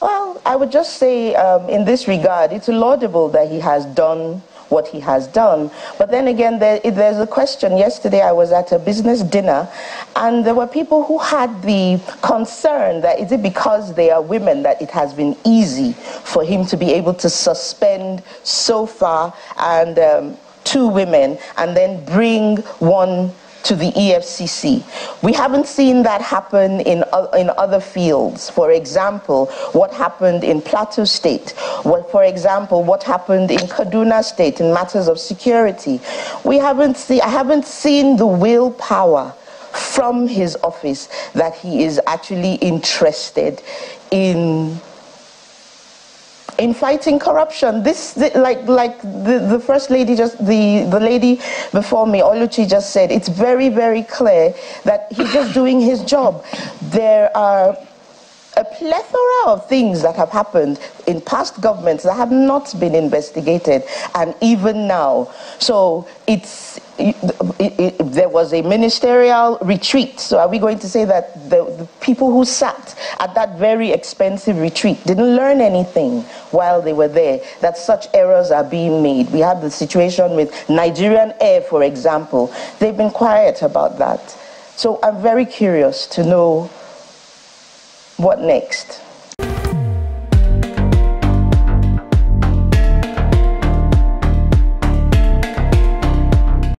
Well, I would just say in this regard, it's laudable that he has done what he has done. But then again, there's a question. Yesterday I was at a business dinner and there were people who had the concern that is it because they are women that it has been easy for him to be able to suspend so far and two women and then bring one to the EFCC. We haven't seen that happen in other fields. For example, what happened in Plateau State, for example, what happened in Kaduna State in matters of security. I haven't seen the willpower from his office that he is actually interested in fighting corruption. Like the first lady, the lady before me, Oluchi, just said, it's very, very clear that he's just doing his job. There are a plethora of things that have happened in past governments that have not been investigated, and even now. So there was a ministerial retreat. So are we going to say that the people who sat at that very expensive retreat didn't learn anything while they were there, that such errors are being made? We have the situation with Nigerian Air, for example. They've been quiet about that. So I'm very curious to know what next?